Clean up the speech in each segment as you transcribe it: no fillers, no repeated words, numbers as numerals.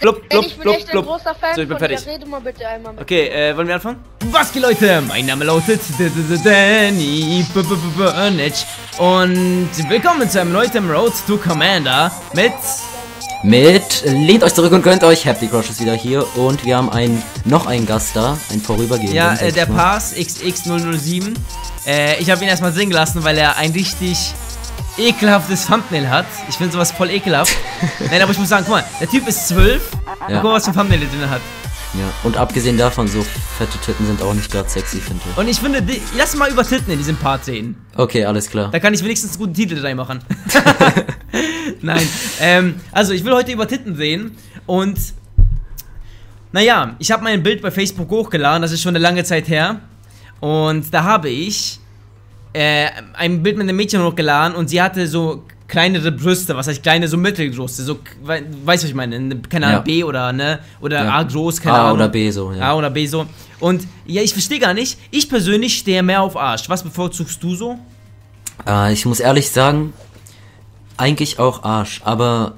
Blub, blub, blub, blub. So, ich bin fertig. Rede mal bitte einmal mit. Okay, wollen wir anfangen? Was geht, Leute? Mein Name lautet Danny Burnage. Und willkommen zu einem neuen Road to Commander mit lehnt euch zurück und gönnt euch. Haptic ist wieder hier und wir haben noch einen Gast da, ein vorübergehender. Ja, der Pass XX007. Ich habe ihn erstmal singen lassen, weil er ein richtig ekelhaftes Thumbnail hat. Ich finde sowas voll ekelhaft. Nein, aber ich muss sagen, guck mal, der Typ ist 12. Ja. Guck mal, was für ein Thumbnail der drin hat. Ja, und abgesehen davon, so fette Titten sind auch nicht gerade sexy, finde ich. Und ich finde, lass mal über Titten in diesem Part sehen. Okay, alles klar. Da kann ich wenigstens einen guten Titel reinmachen. Nein, also ich will heute über Titten sehen und naja, ich habe mein Bild bei Facebook hochgeladen, das ist schon eine lange Zeit her. Und da habe ich ein Bild mit einem Mädchen hochgeladen und sie hatte so kleinere Brüste, was heißt kleine, so mittelgroße, so, weißt du, was ich meine, keine Ahnung, ja. B oder, ne, oder ja. A groß, keine Ahnung. A oder B so, ja. A oder B so. Und, ja, ich verstehe gar nicht, ich persönlich stehe mehr auf Arsch. Was bevorzugst du so? Ich muss ehrlich sagen, eigentlich auch Arsch, aber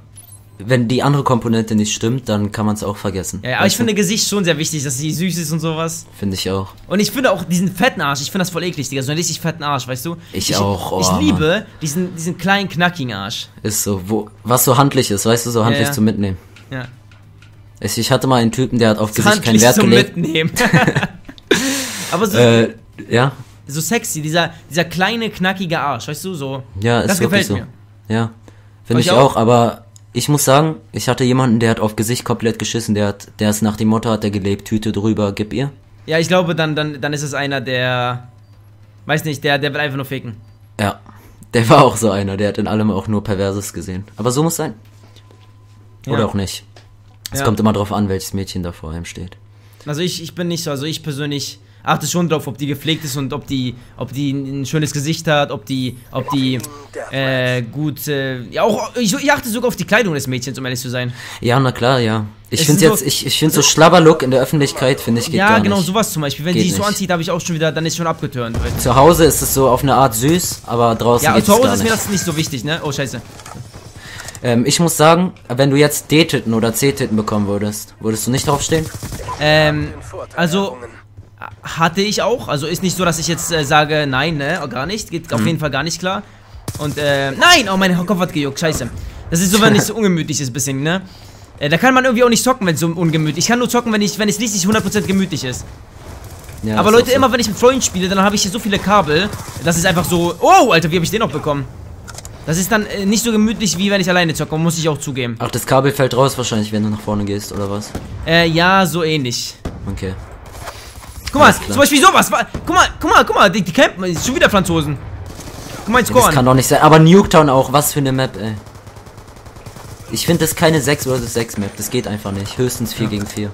wenn die andere Komponente nicht stimmt, dann kann man es auch vergessen. Ja, aber ich finde Gesicht schon sehr wichtig, dass sie süß ist und sowas. Finde ich auch. Und ich finde auch diesen fetten Arsch, ich finde das voll eklig, Digga, so einen richtig fetten Arsch, weißt du? Ich auch, oh, ich liebe diesen kleinen, knackigen Arsch. Ist so, was so handlich ist, weißt du, so handlich zu mitnehmen. Ja. Ich hatte mal einen Typen, der hat auf Gesicht keinen Wert gelegt. Handlich zu mitnehmen. Aber so... ja. So sexy, dieser kleine, knackige Arsch, weißt du, so. Ja, ist das wirklich gefällt mir. Ja, finde ich auch, aber... Ich muss sagen, ich hatte jemanden, der hat auf Gesicht komplett geschissen, der ist nach dem Motto, hat er gelebt, Tüte drüber, gib ihr. Ja, ich glaube, dann ist es einer, der, weiß nicht, der will einfach nur ficken. Ja, der war auch so einer, der hat in allem auch nur Perverses gesehen. Aber so muss sein. Oder auch nicht. Es kommt immer drauf an, welches Mädchen da vor einem steht. Also ich bin nicht so, also ich persönlich achte schon drauf, ob die gepflegt ist und ob die ein schönes Gesicht hat, ob die gut, ja auch, ich achte sogar auf die Kleidung des Mädchens, um ehrlich zu sein. Ja, na klar, ja. Ich finde jetzt, ich finde so Schlabberlook in der Öffentlichkeit, finde ich, geht gar nicht. Ja, genau, sowas zum Beispiel. Wenn geht die so anzieht, habe ich auch schon wieder, dann ist schon abgeturnt. Zu Hause ist es so auf eine Art süß, aber draußen ja, geht's zu Hause gar ist nicht. Mir das nicht so wichtig, ne? Oh, scheiße. Ich muss sagen, wenn du jetzt D-Titten oder C-Titten bekommen würdest, würdest du nicht draufstehen? Also... Hatte ich auch, also ist nicht so, dass ich jetzt sage, nein, ne, gar nicht, geht auf jeden Fall gar nicht klar. Und, nein, oh, mein Kopf hat gejuckt, scheiße. Das ist so, wenn es so ungemütlich ist, bisschen, ne. Da kann man irgendwie auch nicht zocken, wenn es so ungemütlich ist. Ich kann nur zocken, wenn es nicht 100% gemütlich ist. Ja, aber Leute, immer wenn ich mit Freunden spiele, dann habe ich hier so viele Kabel, das ist einfach so, oh, Alter, wie habe ich den noch bekommen? Das ist dann nicht so gemütlich, wie wenn ich alleine zocke, muss ich auch zugeben. Ach, das Kabel fällt raus wahrscheinlich, wenn du nach vorne gehst, oder was? Ja, so ähnlich. Okay. Guck mal, zum Beispiel sowas. Guck mal, die campen. Schon wieder Franzosen. Guck mal, ins Korn. Das kann doch nicht sein. Aber Nuketown auch. Was für eine Map, ey. Ich finde, das ist keine 6 vs 6 Map. Das geht einfach nicht. Höchstens 4 gegen 4.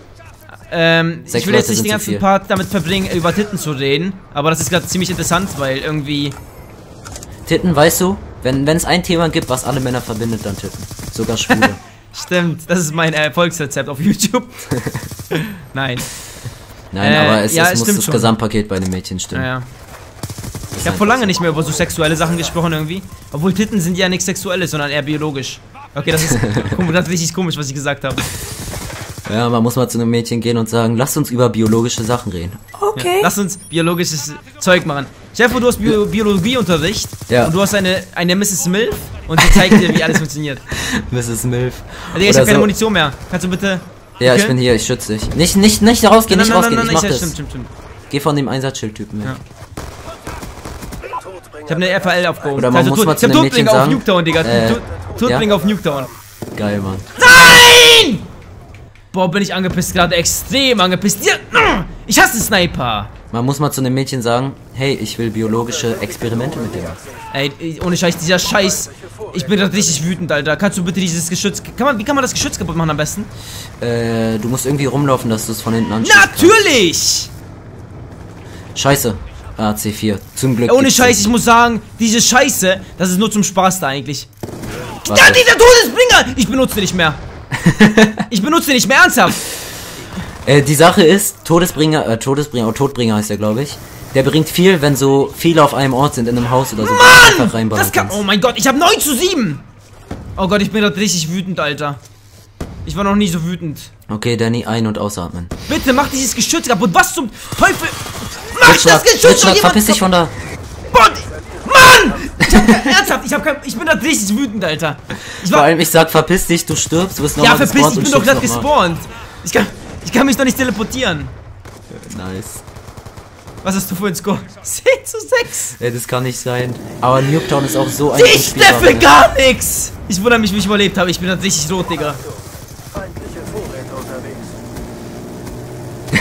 Ich will jetzt nicht den ganzen Part damit verbringen, über Titten zu reden. Aber das ist gerade ziemlich interessant, weil irgendwie... Titten, weißt du? Wenn es ein Thema gibt, was alle Männer verbindet, dann Titten. Sogar Schwule. Stimmt. Das ist mein Erfolgsrezept auf YouTube. Nein. Nein, aber es muss das schon. Gesamtpaket bei einem Mädchen stimmen. Ja. Ich habe vor lange nicht mehr über so sexuelle Sachen gesprochen irgendwie. Obwohl Titten sind ja nichts Sexuelles, sondern eher biologisch. Okay, das ist ganz richtig komisch, was ich gesagt habe. Ja, man muss mal zu einem Mädchen gehen und sagen, lasst uns über biologische Sachen reden. Okay. Ja, lasst uns biologisches Zeug machen. Chef, du hast Biologieunterricht und du hast eine Mrs. Milf und sie zeigt dir, wie alles funktioniert. Mrs. Milf. Also, ich habe keine Munition mehr. Kannst du bitte... Ja, okay. Ich bin hier, ich schütze dich. Nicht rausgehen, nein, nicht rausgehen, ich mach das. Stimmt. Geh von dem Einsatzschildtypen weg. Ja. Ich hab eine FAL aufgehoben. Oder man muss mal zu einem Mädchen sagen... Ich hab Todbringer auf Nuketown, Digga. Todbringer auf Nuketown. Geil, Mann. Nein! Boah, bin ich angepisst gerade. Extrem angepisst. Ja, ich hasse Sniper. Man muss mal zu einem Mädchen sagen, hey, ich will biologische Experimente mit dir machen. Ey, ohne Scheiß, dieser Scheiß. Ich bin gerade richtig wütend, Alter. Kannst du bitte dieses Geschütz... Wie kann man das Geschütz kaputt machen am besten? Du musst irgendwie rumlaufen, dass du es von hinten anschießt. Natürlich! Kannst. Scheiße. Ah, C4. Zum Glück. Ohne Scheiß, ich muss sagen, diese Scheiße, das ist nur zum Spaß da eigentlich. Warte. Ja, dieser Todesbringer! Ich benutze den nicht mehr. Ich benutze den nicht mehr, ernsthaft. Die Sache ist, Todbringer heißt der, glaube ich. Der bringt viel, wenn so viele auf einem Ort sind, in einem Haus oder so. Mann! Das kann, oh mein Gott, ich habe 9:7! Oh Gott, ich bin gerade richtig wütend, Alter. Ich war noch nie so wütend. Okay, Danny, ein- und ausatmen. Bitte, mach dieses Geschütz kaputt. Was zum Teufel? Mach das Geschütz kaputt! Verpiss dich von da. Mann! Ich bin grad richtig wütend, Alter. Vor allem, ich sag, verpiss dich, du stirbst, du bist nochmal gespawnt. Ja, verpiss dich, ich bin doch grad gespawnt. Ich kann mich doch nicht teleportieren. Nice. Was hast du vorhin Score? 10:6. Ja, das kann nicht sein. Aber Nuketown ist auch so ein Ich steffe gar nix! Ich wundere mich, wie ich überlebt habe. Ich bin grad richtig rot, Digga.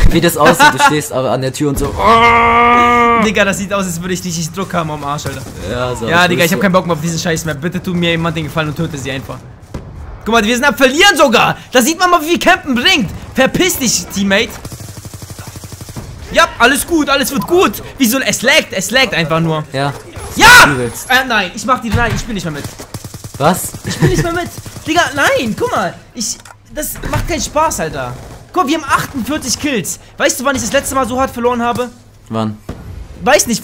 Wie das aussieht, du stehst aber an der Tür und so. Digga, das sieht aus, als würde ich richtig Druck haben am Arsch, Alter. Ja, so, ja Digga, ich hab keinen Bock mehr auf diesen Scheiß mehr. Bitte tu mir jemand den Gefallen und töte sie einfach. Guck mal, wir sind am Verlieren sogar. Da sieht man mal, wie viel Campen bringt. Verpiss dich, Teammate. Ja, alles gut, alles wird gut. Wieso? Es laggt einfach nur. Ja. Ja! Nein, ich spiel nicht mehr mit. Was? Ich spiel nicht mehr mit. Digga, nein, guck mal. Das macht keinen Spaß, Alter. Guck mal, wir haben 48 Kills. Weißt du, wann ich das letzte Mal so hart verloren habe? Wann? Weiß nicht,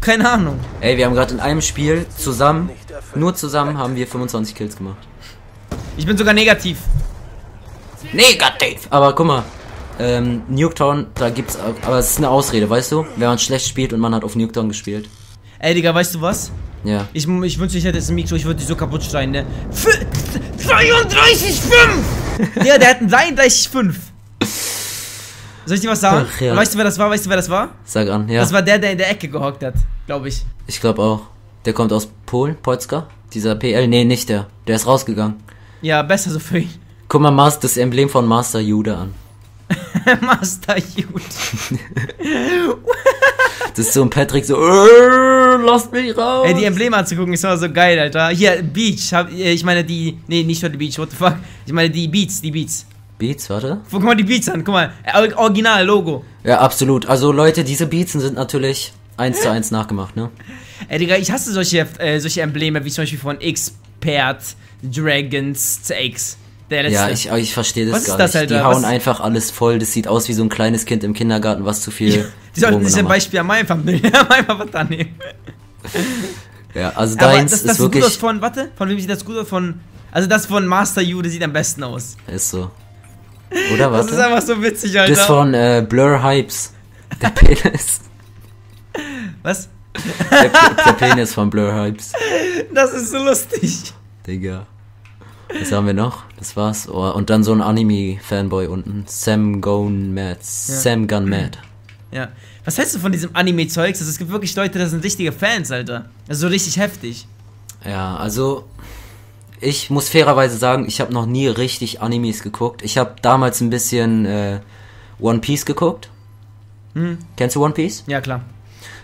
keine Ahnung. Ey, wir haben gerade in einem Spiel zusammen, nur zusammen haben wir 25 Kills gemacht. Ich bin sogar negativ. Negativ! Aber guck mal, Nuketown, da gibt's, aber es ist eine Ausrede, weißt du? Wenn man schlecht spielt und man hat auf Nuketown gespielt. Ey, Digga, weißt du was? Ja. Ich wünschte, ich hätte jetzt ein Mikro, ich würde die so kaputt schreien, ne? 32,5! Ja, der hat ein 33,5. Soll ich dir was sagen? Ach, ja. Weißt du, wer das war? Sag an, ja. Das war der in der Ecke gehockt hat, glaube ich. Ich glaube auch. Der kommt aus Polen, Polska. Dieser PL, nee, nicht der. Der ist rausgegangen. Ja, besser so für ihn. Guck mal das Emblem von Master Jude an. Master Jude. Das ist so ein Patrick so, lasst mich raus. Ey, die Embleme anzugucken ist immer so geil, Alter. Hier, Beach, ich meine die, nee, nicht schon die Beach, what the fuck. Ich meine die Beats. Beats, warte. Guck mal die Beats an, guck mal, original Logo. Ja, absolut. Also Leute, diese Beats sind natürlich 1:1 nachgemacht, ne? Ey, Digga, ich hasse solche Embleme, wie zum Beispiel von Expert, Dragons, CX. Der letzte. Ja, ich verstehe das gar nicht. Alter? Die hauen einfach alles voll, das sieht aus wie so ein kleines Kind im Kindergarten, was zu viel... Ja, die sollten sich ein Beispiel am einfach was annehmen. Ja, also deins ist wirklich... Gut aus von, warte, von wem sieht das gut aus? Also das von Master Jude sieht am besten aus. Ist so. Oder was? Das ist einfach so witzig, Alter. Das von Blur Hypes. Der Penis. Was? Der Penis von Blur Hypes. Das ist so lustig. Digga. Was haben wir noch? Das war's. Oh, und dann so ein Anime-Fanboy unten. Sam Gun Mad. Ja. Sam Gun Mad. Ja. Was hältst du von diesem Anime-Zeugs? Also es gibt wirklich Leute, das sind richtige Fans, Alter. Also richtig heftig. Ja, also... Ich muss fairerweise sagen, ich habe noch nie richtig Animes geguckt. Ich habe damals ein bisschen One Piece geguckt. Hm. Kennst du One Piece? Ja, klar.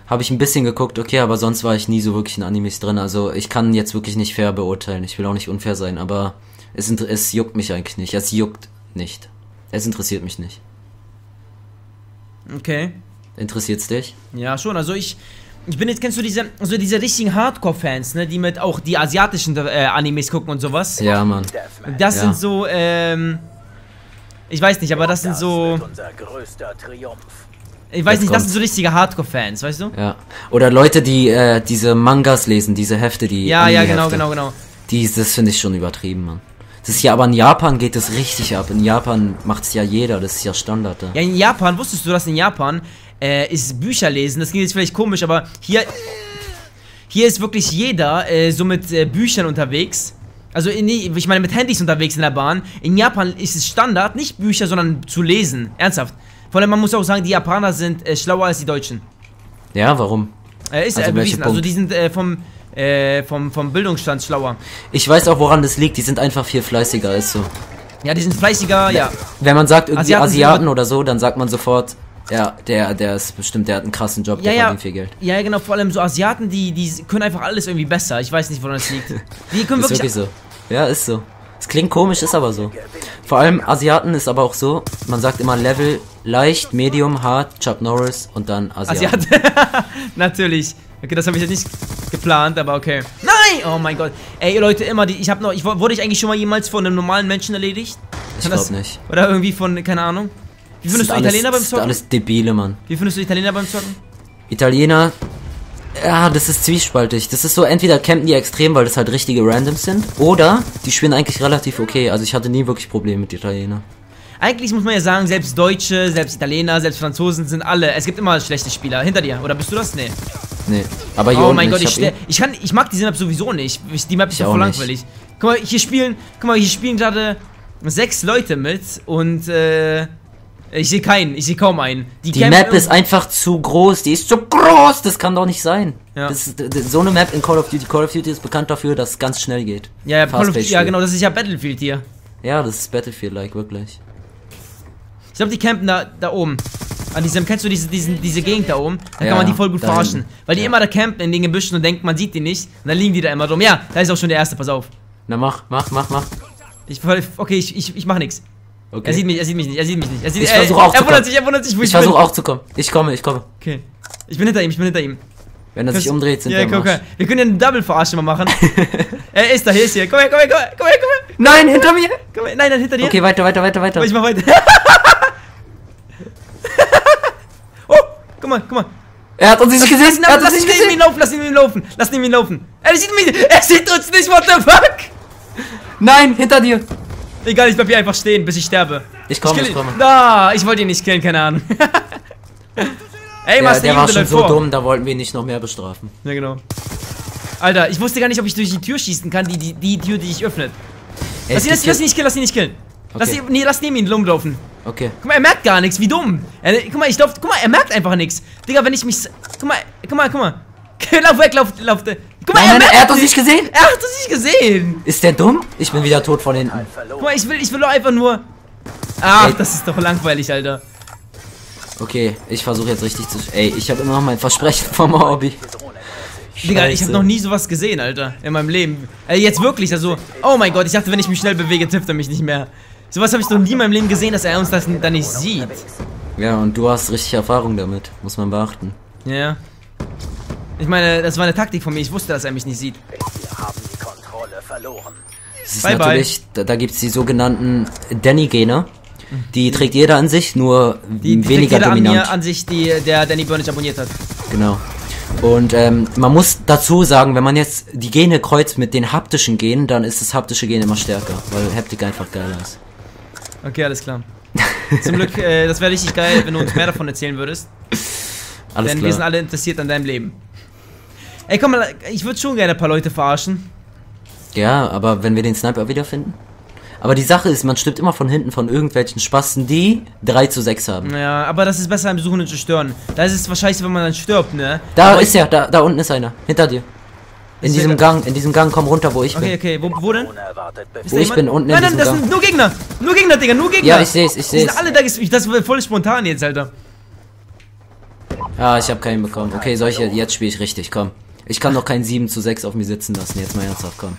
Habe ich ein bisschen geguckt, okay, aber sonst war ich nie so wirklich in Animes drin. Also ich kann jetzt wirklich nicht fair beurteilen. Ich will auch nicht unfair sein, aber es juckt mich eigentlich nicht. Es juckt nicht. Es interessiert mich nicht. Okay. Interessiert's dich? Ja, schon. Also ich bin jetzt, kennst du diese richtigen Hardcore-Fans, ne, die mit auch die asiatischen Animes gucken und sowas? Ja, Mann. Das sind so, ich weiß nicht, aber das sind so... Unser größter Triumph. Ich weiß nicht, das sind so richtige Hardcore-Fans, weißt du? Ja. Oder Leute, die diese Mangas lesen, diese Hefte, die... Ja, ja, genau. Das finde ich schon übertrieben, Mann. Das ist ja, aber in Japan geht es richtig ab. In Japan macht es ja jeder, das ist ja Standard. Ja, in Japan, wusstest du, dass in Japan... ist Bücher lesen, das klingt jetzt vielleicht komisch, aber hier ist wirklich jeder so mit Büchern unterwegs, also ich meine mit Handys unterwegs in der Bahn. In Japan ist es Standard, nicht Bücher, sondern zu lesen, ernsthaft. Vor allem, man muss auch sagen, die Japaner sind schlauer als die Deutschen. Ja, warum? Bewiesen. Also die sind vom Bildungsstand schlauer. Ich weiß auch, woran das liegt, die sind einfach viel fleißiger, ist so. Ja, die sind fleißiger, ja. Wenn man sagt, irgendwie Asiaten oder so, dann sagt man sofort... Ja, der ist bestimmt, der hat einen krassen Job, der verdient viel Geld. Ja, genau, vor allem so Asiaten, die können einfach alles irgendwie besser. Ich weiß nicht, woran es liegt. Die können ist wirklich so. Ja, ist so. Es klingt komisch, ist aber so. Vor allem Asiaten ist aber auch so, man sagt immer Level leicht, medium, hart, Chuck Norris und dann Asiaten. Natürlich. Okay, das habe ich jetzt nicht geplant, aber okay. Nein! Oh mein Gott. Ey, Leute, immer die, wurde ich eigentlich schon mal jemals von einem normalen Menschen erledigt? Ich glaube nicht. Oder irgendwie von, keine Ahnung. Wie findest du Italiener beim Zocken? Das ist alles debile, Mann. Wie findest du Italiener beim Zocken? Italiener Ja, das ist zwiespaltig. Das ist so, entweder campen die extrem, weil das halt richtige Randoms sind, oder die spielen eigentlich relativ okay. Also ich hatte nie wirklich Probleme mit Italienern. Eigentlich muss man ja sagen, selbst Deutsche, selbst Italiener, selbst Franzosen sind alle. Es gibt immer schlechte Spieler. Hinter dir, oder bist du das? Nee. Nee. Aber hier, oh mein Gott, ich mag diese Map sowieso nicht. Die Map ist ja voll langweilig. Guck mal, hier spielen gerade 6 Leute mit und ich sehe keinen, ich sehe kaum einen. Die Map ist einfach zu groß, die ist zu groß, das kann doch nicht sein. Ja. So eine Map in Call of Duty. Call of Duty ist bekannt dafür, dass es ganz schnell geht. Ja, ja, Call of Duty, ja genau, das ist ja Battlefield hier. Ja, das ist Battlefield-like, wirklich. Ich glaube, die campen da oben. An diesem, kennst du diese Gegend da oben? Da kann man die voll gut verarschen. Weil die immer da campen in den Gebüschen und denken, man sieht die nicht. Und dann liegen die da immer drum. Ja, da ist auch schon der erste, pass auf. Na mach. Ich mach nix. Okay. Er sieht mich nicht. Er wundert sich, wo ich bin. Ich versuche auch zu kommen. Ich komme. Okay. Ich bin hinter ihm. Wenn er sich umdreht, sind wir okay. Wir können ja einen Double-Verarsch immer machen. Er ist da, hier ist hier. Komm her. Nein, hinter mir. Nein, hinter dir. Okay, weiter. Ich mach weiter. Oh, guck mal. Er hat uns nicht gesehen. Lass ihn laufen. Er sieht mich nicht. Er sieht uns nicht, what the fuck? Nein, hinter dir. Egal, ich bleib hier einfach stehen, bis ich sterbe. Ich komme. Na, ich wollte ihn nicht killen, keine Ahnung. Ey, Master Jude war schon so dumm, da wollten wir ihn nicht noch mehr bestrafen. Ja, genau. Alter, ich wusste gar nicht, ob ich durch die Tür schießen kann, die Tür, die ich öffnet. Ey, lass ihn nicht killen. Okay. Lass neben ihn rumlaufen. Okay. Guck mal, er merkt gar nichts, wie dumm. Er merkt einfach nichts. Digga, wenn ich mich... Guck mal. Lauf weg. Guck mal, nein, er hat uns nicht gesehen. Er hat uns nicht gesehen. Ist der dumm? Ich bin wieder tot von hinten. Guck mal, ich will doch einfach nur... Ach, ey, das ist doch langweilig, Alter. Okay, ich versuche jetzt richtig zu... Ey, ich habe immer noch mein Versprechen vom Hobby. Digga, ich habe noch nie sowas gesehen, Alter. In meinem Leben. Ey, jetzt wirklich, also... Oh mein Gott, ich dachte, wenn ich mich schnell bewege, trifft er mich nicht mehr. Sowas habe ich noch nie in meinem Leben gesehen, dass er uns das dann nicht sieht. Ja, und du hast richtig Erfahrung damit. Muss man beachten. Ja, yeah. Ich meine, das war eine Taktik von mir. Ich wusste, dass er mich nicht sieht. Wir haben die Kontrolle verloren. Es ist natürlich, da gibt es die sogenannten Danny-Gene. Die trägt jeder an sich, nur weniger dominant. Die an sich, der Danny Burnage abonniert hat. Genau. Und man muss dazu sagen, wenn man jetzt die Gene kreuzt mit den haptischen Genen, dann ist das haptische Gen immer stärker, weil Haptik einfach geiler ist. Okay, alles klar. Zum Glück, das wäre richtig geil, wenn du uns mehr davon erzählen würdest. Alles klar. Denn wir sind alle interessiert an deinem Leben. Ey, komm mal, ich würde schon gerne ein paar Leute verarschen. Ja, aber wenn wir den Sniper wiederfinden? Aber die Sache ist, man stirbt immer von hinten von irgendwelchen Spasten, die 3:6 haben. Ja, aber das ist besser im Suchen und zu stören. Da ist es wahrscheinlich, wenn man dann stirbt, ne? Da unten ist einer. Hinter dir. In diesem Gang, komm runter, wo ich bin. Okay, wo denn? Wo ich bin, unten in diesem Gang. Nein, das sind nur Gegner. Nur Gegner, Digga. Ja, ich seh's. Die sind alle da, das war voll spontan jetzt, Alter. Ah, ich hab keinen bekommen. Okay, jetzt spiele ich richtig, komm. Ich kann doch kein 7:6 auf mir sitzen lassen, jetzt mal ernsthaft, komm.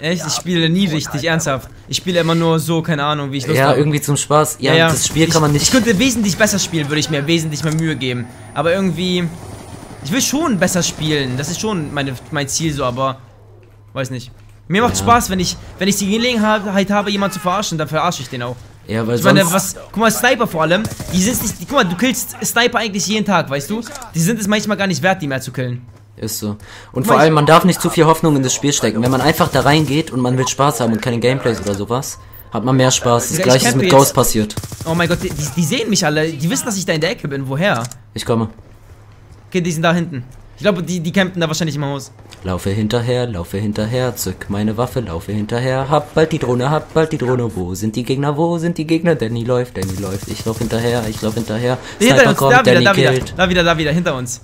Echt? Ich spiele nie richtig, ernsthaft. Ich spiele immer nur so, keine Ahnung, wie ich Lust habe. Irgendwie zum Spaß. Ja, das Spiel kann man nicht... Ich könnte wesentlich besser spielen, würde ich mir wesentlich mehr Mühe geben. Aber irgendwie... Ich will schon besser spielen, das ist schon mein Ziel so, aber... Weiß nicht. Mir macht Spaß, wenn ich die Gelegenheit habe, jemanden zu verarschen, dann verarsche ich den auch. Ja, weil ich meine, guck mal, Sniper vor allem, die sind nicht... Guck mal, du killst Sniper eigentlich jeden Tag, weißt du? Die sind es manchmal gar nicht wert, die mehr zu killen. Ist so. Und vor allem, man darf nicht zu viel Hoffnung in das Spiel stecken. Wenn man einfach da reingeht und man will Spaß haben und keine Gameplays oder sowas, hat man mehr Spaß. Das gleiche ist mit Ghost passiert. Oh mein Gott, die sehen mich alle. Die wissen, dass ich da in der Ecke bin. Woher? Ich komme. Okay, die sind da hinten. Ich glaube, die campen da wahrscheinlich im Haus. Laufe hinterher, zück meine Waffe, laufe hinterher. Hab bald die Drohne. Wo sind die Gegner? Danny läuft. Ich lauf hinterher. Sniper kommt, Danny killt. Da wieder, hinter uns.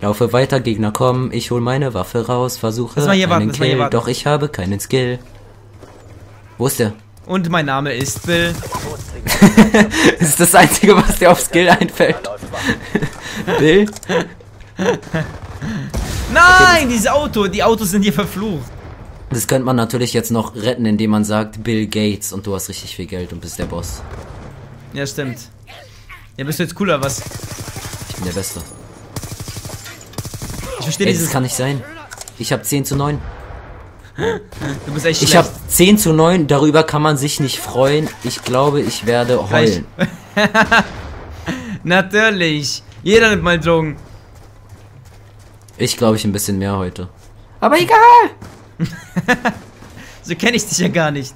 Laufe weiter, Gegner kommen, ich hol meine Waffe raus, versuche einen Kill, doch ich habe keinen Skill. Wo ist der? Und mein Name ist Bill. Das ist das Einzige, was dir auf Skill einfällt. Bill? Nein, dieses Auto, die Autos sind hier verflucht. Das könnte man natürlich jetzt noch retten, indem man sagt Bill Gates und du hast richtig viel Geld und bist der Boss. Ja, stimmt. Ja, bist du jetzt cooler, was? Ich bin der Beste. Ey, das kann nicht sein. Ich habe 10:9. Du bist echt schlecht. Ich habe 10:9, darüber kann man sich nicht freuen. Ich glaube, ich werde heulen. Natürlich. Jeder nimmt mal Drogen. Ich glaube, ich ein bisschen mehr heute. Aber egal! So kenne ich dich ja gar nicht.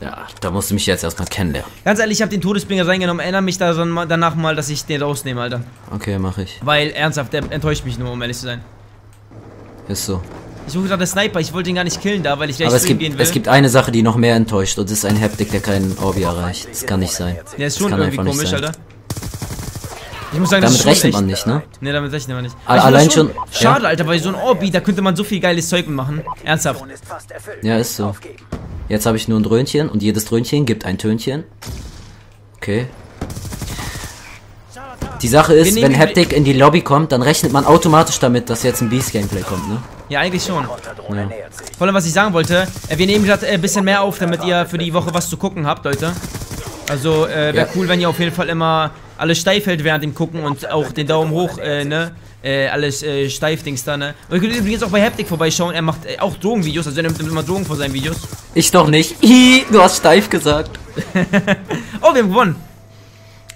Ja, da musst du mich jetzt erstmal kennenlernen. Ganz ehrlich, ich habe den Todesbringer reingenommen. Erinnere mich da danach mal, dass ich den rausnehme, Alter. Okay, mache ich. Weil, ernsthaft, der enttäuscht mich nur, um ehrlich zu sein. Ist so. Ich suche gerade den Sniper, ich wollte ihn gar nicht killen da, weil ich gleich zu ihm gehen will. Es gibt eine Sache, die noch mehr enttäuscht, und das ist ein Haptic, der keinen Orbi erreicht. Das kann nicht sein. Der ist schon irgendwie komisch, Alter. Ich muss sagen, damit rechnet man nicht, ne? Ne, damit rechnet man nicht. Allein schon. Schade, ja. Alter, weil so ein Orbi, da könnte man so viel geiles Zeug machen. Ernsthaft. Ja, ist so. Jetzt habe ich nur ein Dröhnchen und jedes Dröhnchen gibt ein Tönchen. Okay. Die Sache ist, wenn Haptic in die Lobby kommt, dann rechnet man automatisch damit, dass jetzt ein Beast-Gameplay kommt, ne? Ja, eigentlich schon. Ja. Vor allem, was ich sagen wollte, wir nehmen gerade ein bisschen mehr auf, damit ihr für die Woche was zu gucken habt, Leute. Also, wäre cool, wenn ihr auf jeden Fall immer alles steif hält während dem Gucken und auch den Daumen hoch, ne? Alles Steif-Dings da, ne? Und ihr könnt übrigens auch bei Haptic vorbeischauen, er macht auch Drogenvideos, also er nimmt immer Drogen vor seinen Videos. Ich doch nicht. Du hast steif gesagt. Oh, wir haben gewonnen.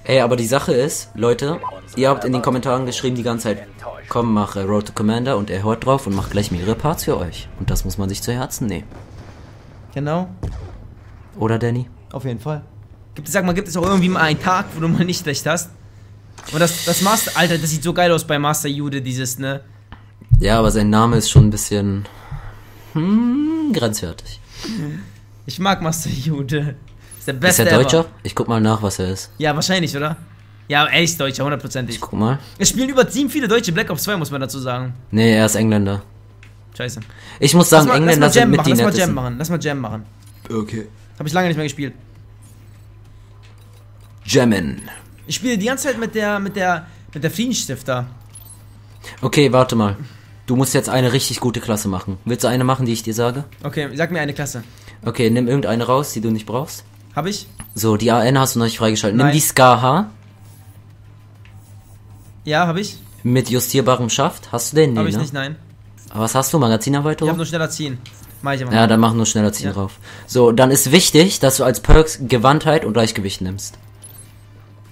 Ey, aber die Sache ist, Leute, ihr habt in den Kommentaren geschrieben die ganze Zeit, komm, mach Road to Commander, und er hört drauf und macht gleich mehrere Parts für euch. Und das muss man sich zu Herzen nehmen. Genau. Oder, Danny? Auf jeden Fall. Sag mal, gibt es auch irgendwie mal einen Tag, wo du mal nicht recht hast? Und das Master, Alter, das sieht so geil aus bei Master Jude, dieses, ne? Ja, aber sein Name ist schon ein bisschen grenzwertig. Ich mag Master Jude. Ist der Beste. Ist er Deutscher? Ich guck mal nach, was er ist. Ja, wahrscheinlich, oder? Ja, er ist Deutscher, hundertprozentig. Ich guck mal. Es spielen übertrieben viele Deutsche Black Ops 2, muss man dazu sagen. Nee, er ist Engländer. Scheiße. Ich muss sagen, Engländer sind mit die nettesten. Lass mal Jam machen. Okay. Hab ich lange nicht mehr gespielt. Jammin. Ich spiele die ganze Zeit mit der Friedensstifter. Okay, warte mal. Du musst jetzt eine richtig gute Klasse machen. Willst du eine machen, die ich dir sage? Okay, sag mir eine Klasse. Okay, nimm irgendeine raus, die du nicht brauchst. Hab ich? So, die AN hast du noch nicht freigeschaltet. Nimm die Scar H. Ja, hab ich. Mit justierbarem Schaft. Hast du den? Nee, hab ich nicht, nein. Aber was hast du? Magazinarbeiter? Ich hab nur schneller ziehen. Mach ich aber. Ja, dann mach nur schneller ziehen drauf. So, dann ist wichtig, dass du als Perks Gewandtheit und Gleichgewicht nimmst.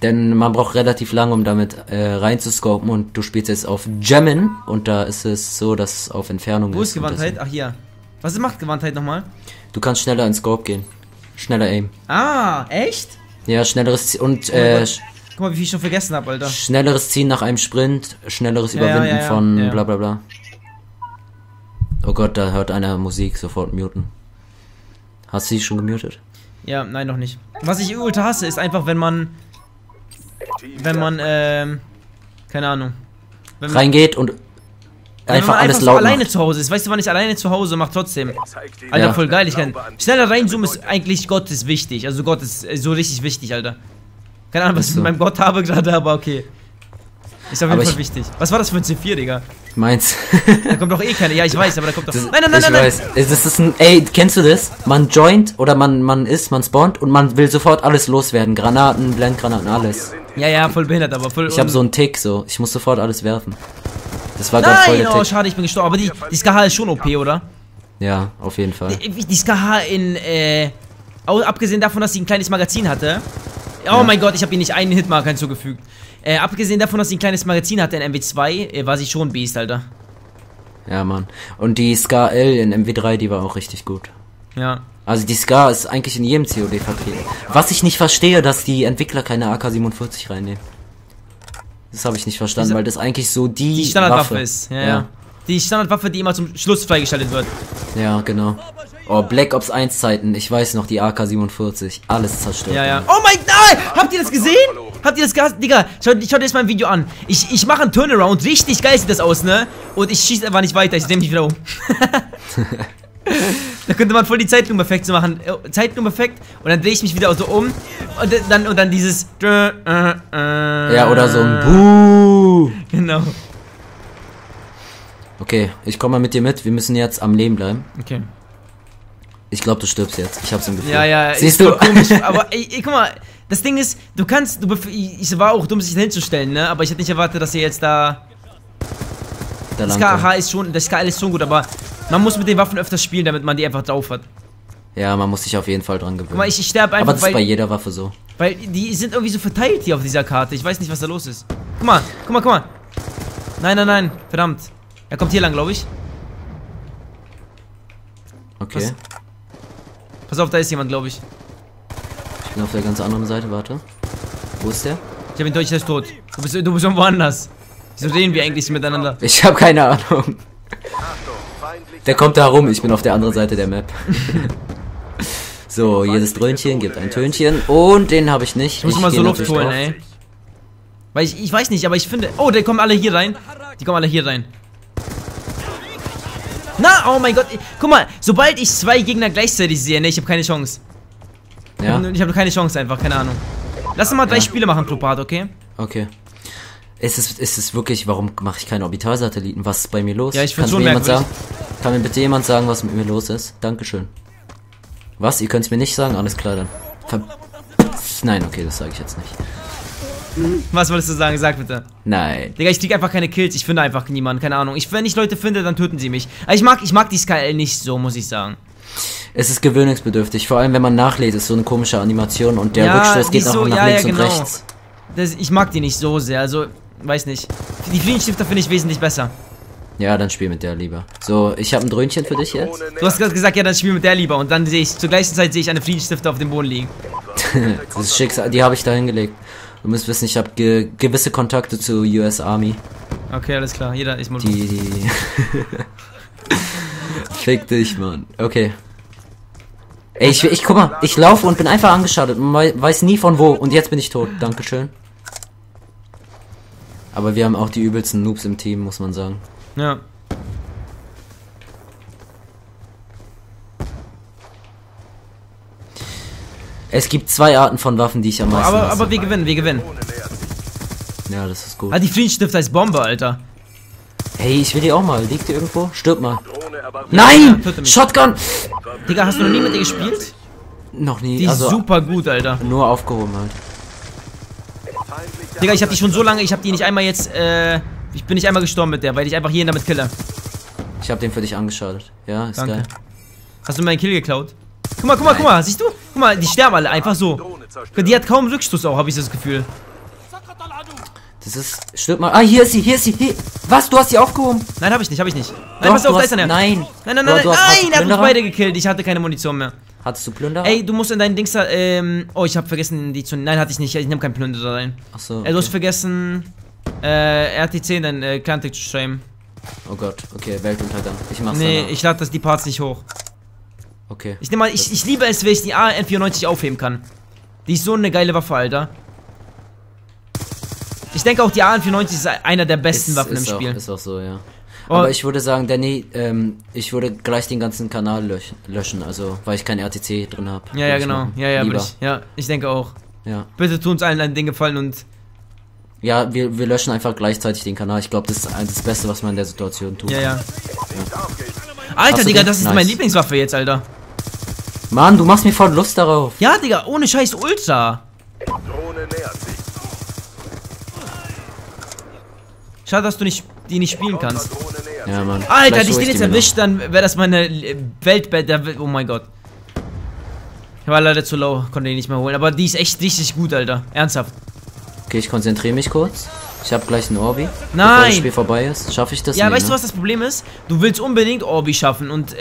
Denn man braucht relativ lange, um damit reinzuscopen, und du spielst jetzt auf Jammin, und da ist es so, dass es auf Entfernung ist. Wo ist Gewandtheit? Ach, hier. Was macht Gewandtheit nochmal? Du kannst schneller ins Scope gehen. Schneller aim. Ah, echt? Ja, schnelleres Ziehen und guck mal, wie viel ich schon vergessen habe, Alter. Schnelleres Ziehen nach einem Sprint, schnelleres Überwinden von bla bla bla. Oh Gott, da hört einer Musik, sofort muten. Hast du die schon gemutet? Ja, nein, noch nicht. Was ich ultra hasse, ist einfach, wenn man reingeht und einfach alles laut alleine macht. Zu Hause ist. Weißt du, wann ich alleine zu Hause mache, trotzdem. Alter, ja. Voll geil. Schneller reinzoomen ist eigentlich Gottes wichtig. Also Gott ist so richtig wichtig, Alter. Keine Ahnung, was ich mit meinem Gott habe gerade, aber okay. Ist auf jeden Fall wichtig. Was war das für ein C4, Digga? Meins. Da kommt doch eh keine. Ja, ich weiß, aber da kommt doch... Nein, nein, nein. Das ist ein... Ey, kennst du das? Man joint oder man spawnt und man will sofort alles loswerden. Granaten, Blendgranaten, alles. Ja, voll behindert, aber voll... Ich hab so einen Tick, so. Ich muss sofort alles werfen. Das war gerade voll der Tick. Oh, schade, ich bin gestorben. Aber die SKH ist schon OP, oder? Ja, auf jeden Fall. Die SKH in... abgesehen davon, dass sie ein kleines Magazin hatte... Oh mein Gott, ich habe ihr nicht einen Hitmarker hinzugefügt. Abgesehen davon, dass sie ein kleines Magazin hatte in MW2, war sie schon Beast, Alter. Ja, Mann. Und die Scar L in MW3, die war auch richtig gut. Ja. Also die Scar ist eigentlich in jedem COD-Paket. Was ich nicht verstehe, dass die Entwickler keine AK47 reinnehmen. Das habe ich nicht verstanden, weil das eigentlich so die Standardwaffe ist. Ja. Die Standardwaffe, die immer zum Schluss freigeschaltet wird. Ja, genau. Oh, Black Ops 1 Zeiten, ich weiß noch, die AK-47, alles zerstört. Ja. Oh mein Gott, habt ihr das gesehen? Habt ihr das gehasst? Digga, schaut euch mal ein Video an. Ich mache einen Turnaround, richtig geil sieht das aus, ne? Und ich schieße einfach nicht weiter, ich drehe mich wieder um. Da könnte man voll die Zeitlupe-Effekt so machen. Zeitlupe-Effekt, und dann drehe ich mich wieder so um. Und dann dieses... Ja, oder so ein Buh. Genau. Okay, ich komme mal mit dir mit, wir müssen jetzt am Leben bleiben. Okay. Ich glaube, du stirbst jetzt. Ich hab's im Gefühl. Ja. Siehst du? Komisch, aber ey, guck mal, das Ding ist, du kannst... Ich war auch dumm, sich hinzustellen, ne? Aber ich hätte nicht erwartet, dass ihr jetzt da... Das KH ist schon... Das KL ist schon gut, aber... Man muss mit den Waffen öfter spielen, damit man die einfach drauf hat. Ja, man muss sich auf jeden Fall dran gewöhnen. Guck mal, ich sterbe einfach, aber das ist bei jeder Waffe so. Weil die sind irgendwie so verteilt hier auf dieser Karte. Ich weiß nicht, was da los ist. Guck mal. Nein, nein, nein. Verdammt. Er kommt hier lang, glaube ich. Okay. Was? Pass auf, da ist jemand, glaube ich. Ich bin auf der ganz anderen Seite, warte. Wo ist der? Ich habe ihn deutlich tot. Du bist schon woanders. Wieso reden wir eigentlich miteinander? Ich habe keine Ahnung. Der kommt da rum, ich bin auf der anderen Seite der Map. So, jedes Dröhnchen gibt ein Tönchen und den habe ich nicht. Ich muss mal so Luft holen, ey. Weil ich weiß nicht, aber ich finde... Oh, die kommen alle hier rein. Die kommen alle hier rein. Na, oh mein Gott. Guck mal, sobald ich zwei Gegner gleichzeitig sehe, ne, ich habe keine Chance. Ja. Ich habe keine Chance einfach, keine Ahnung. Lass uns mal 3 Spiele machen pro Part, okay? Okay. Ist es wirklich, warum mache ich keine Orbitalsatelliten? Was ist bei mir los? Ja, ich finde schon merkwürdig. Kann mir bitte jemand sagen, was mit mir los ist? Dankeschön. Was? Ihr könnt es mir nicht sagen? Alles klar, dann. Nein, okay, das sage ich jetzt nicht. Was wolltest du sagen? Sag bitte. Nein. Digga, ich krieg einfach keine Kills. Ich finde einfach niemanden. Keine Ahnung. Wenn ich Leute finde, dann töten sie mich. Aber ich mag die Scar L nicht so, muss ich sagen. Es ist gewöhnungsbedürftig. Vor allem, wenn man nachlädt, ist so eine komische Animation und der Rückstoß geht auch nach links und rechts. Ich mag die nicht so sehr. Also, weiß nicht. Die Friedensstifter finde ich wesentlich besser. Ja, dann spiel mit der lieber. So, ich habe ein Dröhnchen für dich jetzt. Du hast gerade gesagt, ja, dann spiel mit der lieber. Und dann sehe ich, zur gleichen Zeit sehe ich eine Friedensstifter auf dem Boden liegen. Das ist Schicksal. Die habe ich da hingelegt. Du müsst wissen, ich habe gewisse Kontakte zur US Army. Okay, alles klar. Jeder ist mal. Fick dich, Mann. Okay. Ey, ich guck mal, ich laufe und bin einfach angeschadet. Man weiß nie von wo. Und jetzt bin ich tot. Dankeschön. Aber wir haben auch die übelsten Noobs im Team, muss man sagen. Ja. Es gibt 2 Arten von Waffen, die ich am meisten hasse. Aber wir gewinnen, wir gewinnen. Ja, das ist gut. Ah, die Friedensstifter heißt Bombe, Alter. Hey, ich will die auch mal. Liegt die irgendwo? Stirb mal. Nein! Ja, Shotgun! Digga, hast du noch nie mit dir gespielt? Noch nie. Die ist also super gut, Alter. Nur aufgehoben halt. Digga, ich hab die schon so lange, ich hab die nicht einmal jetzt, ich bin nicht einmal gestorben mit der, weil ich einfach jeden damit kille. Ich hab den für dich angeschadet. Ja, ist geil. Hast du meinen Kill geklaut? Guck mal, siehst du? Guck mal, die sterben alle einfach so. Die hat kaum Rückstoß auch, habe ich das Gefühl. Das ist... Stirb mal... Ah, hier ist sie, hier... Was? Du hast sie aufgehoben? Nein, hab ich nicht. Nein, pass auf, da ist einer. Nein, er hat uns beide gekillt. Ich hatte keine Munition mehr. Hattest du Plünderer? Ey, du musst in deinen Dings da, oh, ich hab vergessen, die zu... Nein, hatte ich nicht. Ich nehme keinen Plünderer rein. Achso. Okay. Du hast vergessen... RTC in deinen Klantik zu streamen. Oh Gott, okay, Weltuntergang. Ich mach's. Nee, danach. Ich lade die Parts nicht hoch. Okay. Ich nehme mal... Ich liebe es, wenn ich die AN-94 aufheben kann. Die ist so eine geile Waffe, Alter. Ich denke auch, die AN-94 ist einer der besten Waffen im Spiel. Ist auch so, ja. Oh. Aber ich würde sagen, Danny, ich würde gleich den ganzen Kanal löschen, also, weil ich kein RTC drin habe. Ja, ja, genau. Ich denke auch. Ja. Bitte tu uns allen einen Gefallen und... Ja, wir löschen einfach gleichzeitig den Kanal. Ich glaube, das ist das Beste, was man in der Situation tut. Ja. Alter, Digga, das ist nice. Meine Lieblingswaffe jetzt, Alter. Mann, du machst mir voll Lust darauf. Ja, Digga, ohne Scheiß Ultra. Schade, dass du die nicht spielen kannst. Ja, Mann. Alter, hätte ich den jetzt erwischt, dann wäre das meine Welt. Oh mein Gott. Ich war leider zu low, konnte ihn nicht mehr holen. Aber die ist echt richtig gut, Alter. Ernsthaft. Okay, ich konzentriere mich kurz. Ich habe gleich einen Orbi. Nein! Bevor das Spiel vorbei ist, schaffe ich das nicht. Ja, weißt du, was das Problem ist? Du willst unbedingt Orbi schaffen und,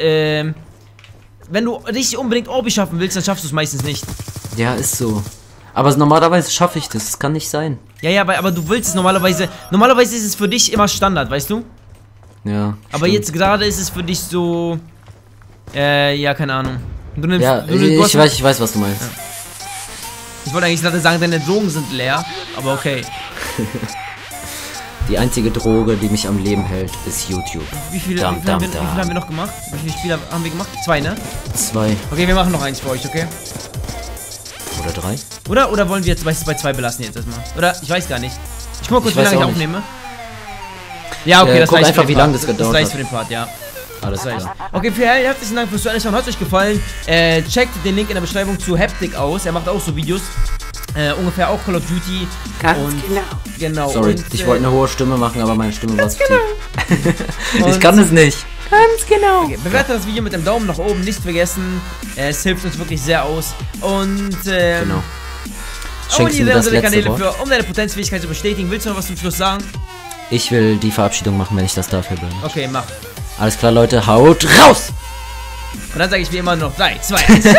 wenn du richtig unbedingt Orbi schaffen willst, dann schaffst du es meistens nicht. Ja, ist so. Aber normalerweise schaffe ich das. Das kann nicht sein. Ja, aber du willst es normalerweise. Normalerweise ist es für dich immer Standard, weißt du? Ja. Aber stimmt. Jetzt gerade ist es für dich so. Ja, keine Ahnung. Du nimmst. Ja, ich weiß, was du meinst. Ja. Ich wollte eigentlich gerade sagen, deine Drogen sind leer. Aber okay. Die einzige Droge, die mich am Leben hält, ist YouTube. Wie viele haben wir noch gemacht? Wie viele Spiele haben wir gemacht? 2, ne? 2. Okay, wir machen noch eins für euch, okay? Oder 3? Oder wollen wir jetzt bei 2 belassen jetzt erstmal? Oder? Ich weiß gar nicht. Ich guck mal kurz, wie lange ich aufnehme. Ja, okay, das reicht einfach, wie lange das gedauert hat. Das reicht für den Part, ja. Alles klar. Okay, vielen herzlichen Dank fürs Zuschauen. Hat es euch gefallen? Checkt den Link in der Beschreibung zu Haptic aus. Er macht auch so Videos. Ungefähr auch Call of Duty. Ganz genau. Sorry, und, ich wollte eine hohe Stimme machen, aber meine Stimme war zu tief. Ich kann es nicht. Ganz genau. Okay, bewertet das Video mit dem Daumen nach oben, nicht vergessen. Es hilft uns wirklich sehr aus. Und genau. Abonniert unsere Kanäle, um deine Potenzfähigkeit zu bestätigen. Willst du noch was zum Schluss sagen? Ich will die Verabschiedung machen, wenn ich das dafür bin. Okay, mach. Alles klar, Leute, haut raus! Und dann sage ich wie immer noch 3, 2, 1.